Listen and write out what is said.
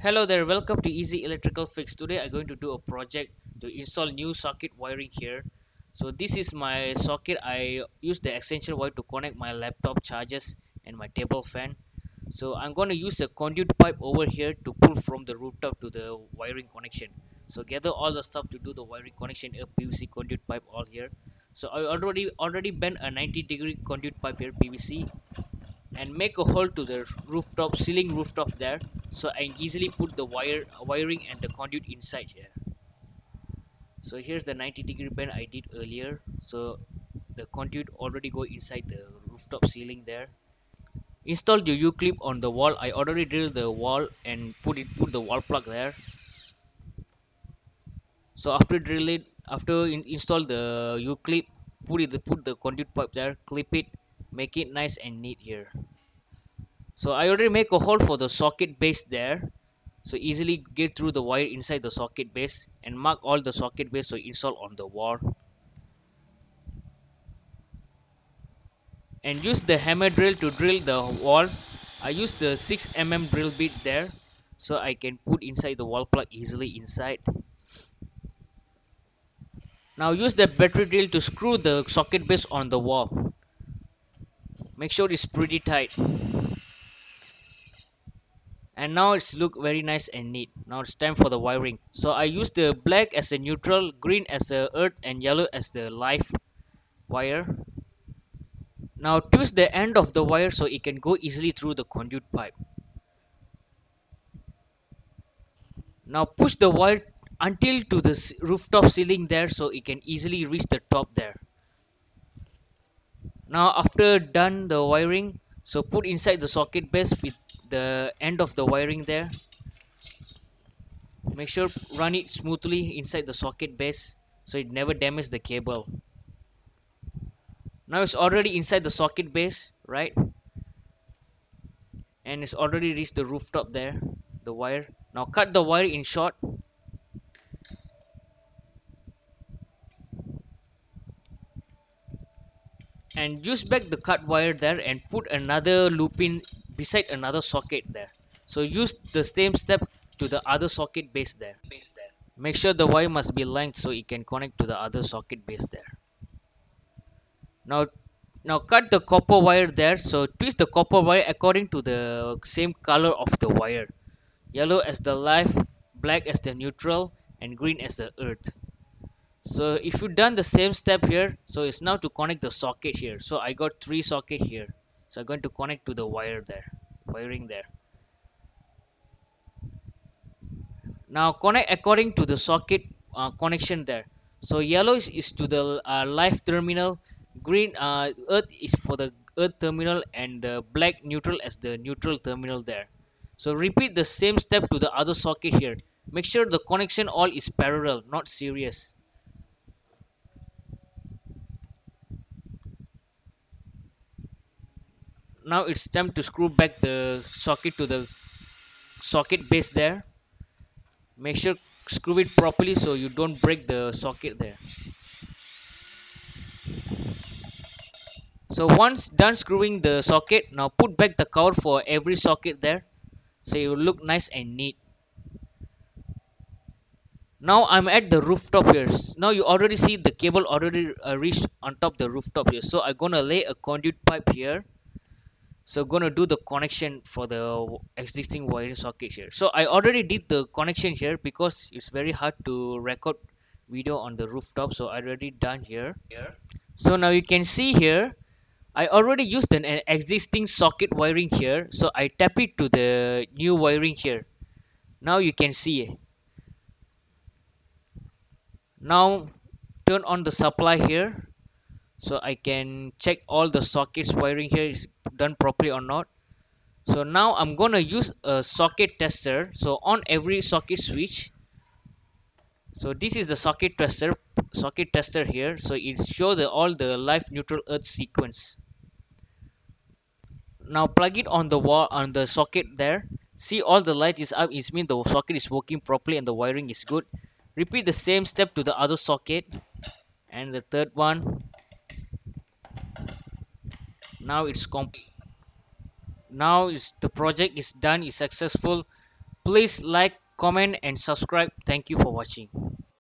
Hello there, welcome to Easy Electrical Fix. Today I'm going to do a project to install new socket wiring here. So this is my socket. I use the extension wire to connect my laptop chargers and my table fan. So I'm going to use a conduit pipe over here to pull from the rooftop to the wiring connection. So gather all the stuff to do the wiring connection, a PVC conduit pipe all here. So I already bent a 90-degree conduit pipe here, PVC, and make a hole to the rooftop, ceiling rooftop there, so I can easily put the wiring and the conduit inside here. So here's the 90-degree bend I did earlier, so the conduit already go inside the rooftop ceiling there. Install the U-clip on the wall. I already drilled the wall and put the wall plug there. So after drill it, install the U-clip, put the conduit pipe there, clip it, make it nice and neat here. So I already make a hole for the socket base there, so easily get through the wire inside the socket base, and mark all the socket base so install on the wall. And use the hammer drill to drill the wall. I use the 6mm drill bit there, so I can put inside the wall plug easily inside. Now use the battery drill to screw the socket base on the wall. Make sure it's pretty tight. And now it's look very nice and neat. Now it's time for the wiring. So I use the black as a neutral, green as the earth, and yellow as the live wire. Now twist the end of the wire so it can go easily through the conduit pipe. Now push the wire until to the rooftop ceiling there, so it can easily reach the top there. Now after done the wiring, so put inside the socket base with the end of the wiring there. Make sure run it smoothly inside the socket base so it never damages the cable. Now it's already inside the socket base, right? And it's already reached the rooftop there, the wire. Now cut the wire in short. And use back the cut wire there and put another loop in beside another socket there. So use the same step to the other socket base there. Make sure the wire must be length so it can connect to the other socket base there. Now cut the copper wire there. So twist the copper wire according to the same color of the wire. Yellow as the live, black as the neutral, and green as the earth. So if you've done the same step here, so it's now to connect the socket here. So I got 3 sockets here, so I'm going to connect to the wiring there. Now connect according to the socket connection there. So yellow is to the live terminal, green earth is for the earth terminal, and the black neutral as the neutral terminal there. So repeat the same step to the other socket here. Make sure the connection all is parallel, not series. Now it's time to screw back the socket to the socket base there. Make sure screw it properly so you don't break the socket there. So once done screwing the socket, now put back the cover for every socket there, so it will look nice and neat. Now I'm at the rooftop here. Now you already see the cable already reached on top the rooftop here. So I'm gonna lay a conduit pipe here. So gonna do the connection for the existing wiring socket here. So I already did the connection here because it's very hard to record video on the rooftop. So I already done here. So now you can see here, I already used an existing socket wiring here. So I tap it to the new wiring here. Now you can see. Now turn on the supply here. So I can check all the sockets wiring here is done properly or not. So now I'm gonna use a socket tester. So on every socket switch. So this is the socket tester here. So it shows all the live, neutral, earth sequence. Now plug it on the wall on the socket there. See, all the light is up. It means the socket is working properly and the wiring is good. Repeat the same step to the other socket and the third one. Now it's complete. Now the project is done, is successful. Please like, comment and subscribe. Thank you for watching.